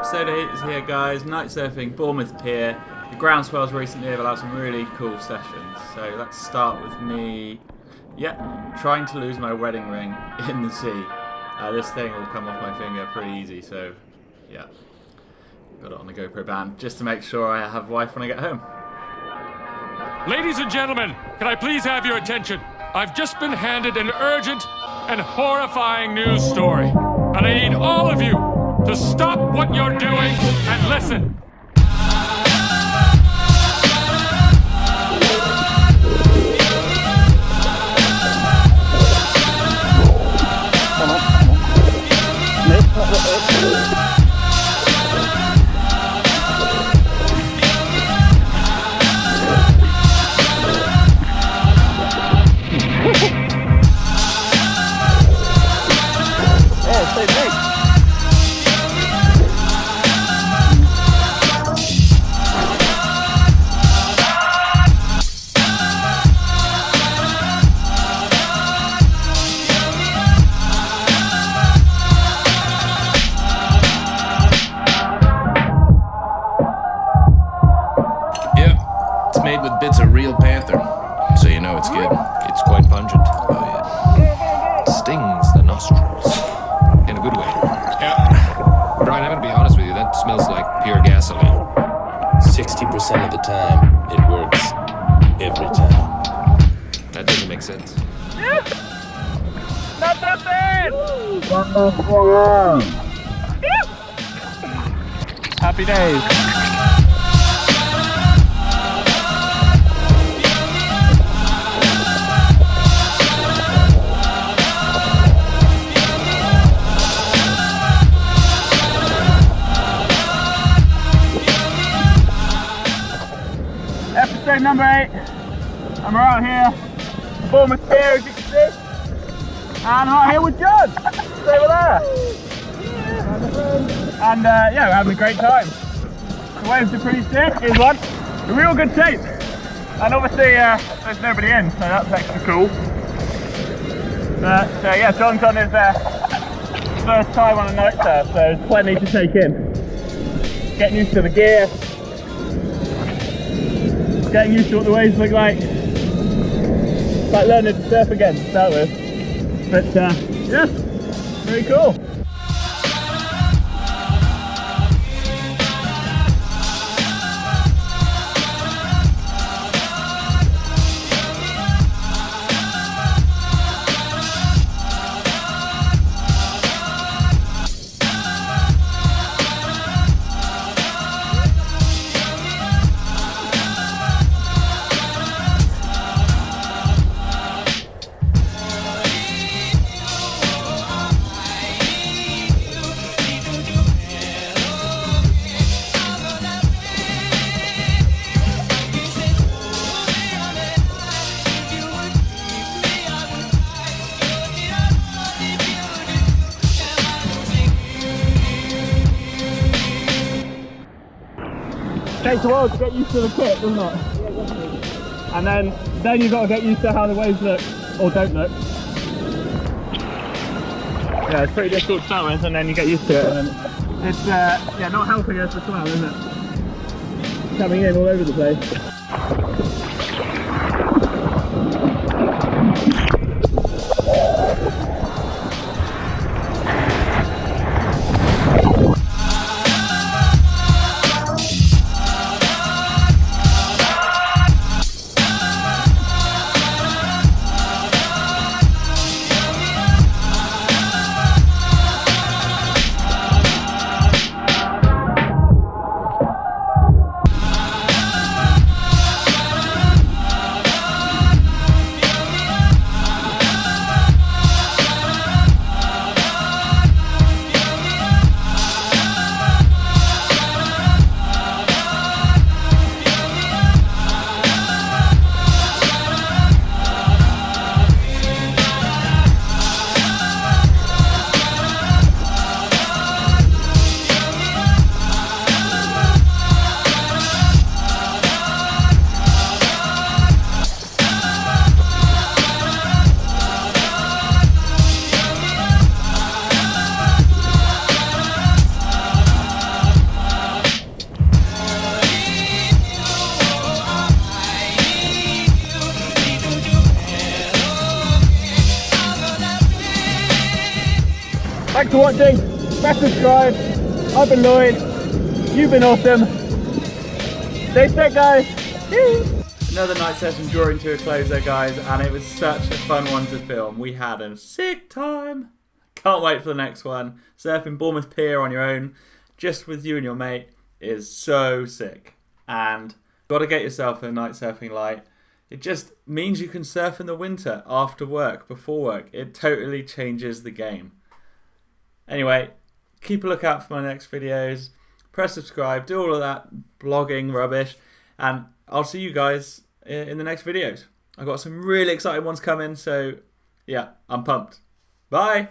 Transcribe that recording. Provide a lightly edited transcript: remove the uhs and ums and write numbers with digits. episode of Heat is here, guys. Night surfing, Bournemouth Pier. The groundswells recently have allowed some really cool sessions. So let's start with me, trying to lose my wedding ring in the sea. This thing will come off my finger pretty easy, so yeah. Got it on the GoPro band just to make sure I have a wife when I get home. Ladies and gentlemen, can I please have your attention? I've just been handed an urgent and horrifying news story, and I need all of you to stop what you're doing and listen. With bits of real panther, so you know it's good. It's quite pungent. Oh yeah, stings the nostrils in a good way. Yeah, Brian, I'm gonna be honest with you. That smells like pure gasoline. 60% of the time, it works every time. That doesn't make sense. Not that bad. Happy days. Episode number 8, I'm around here, Bournemouth Pier, as you can see, and I'm here with John, he's over there, and yeah, we're having a great time. The waves are pretty sick, here's one, a real good shape, and obviously there's nobody in, so that's extra cool. So yeah, John's on his first time on a night surf, so there's plenty to take in. Getting used to the gear. Getting used to what the waves look like. It's like learning to surf again to start with. But yeah, very cool. It takes a while to get used to the kit, doesn't it? And then you've got to get used to how the waves look, or don't look. Yeah, it's pretty difficult to start with, and then you get used to it. And it's yeah, not helping us as well, isn't it? Coming in all over the place. Thanks for watching, smash subscribe. I've been Lloyd, you've been awesome. Stay safe, guys. Another night session drawing to a close there, guys, and it was such a fun one to film. We had a sick time. Can't wait for the next one. Surfing Bournemouth Pier on your own, just with you and your mate, is so sick. And gotta get yourself a night surfing light. It just means you can surf in the winter, after work, before work. It totally changes the game. Anyway, keep a lookout for my next videos. Press subscribe, do all of that blogging rubbish, and I'll see you guys in the next videos. I've got some really exciting ones coming, so yeah, I'm pumped. Bye!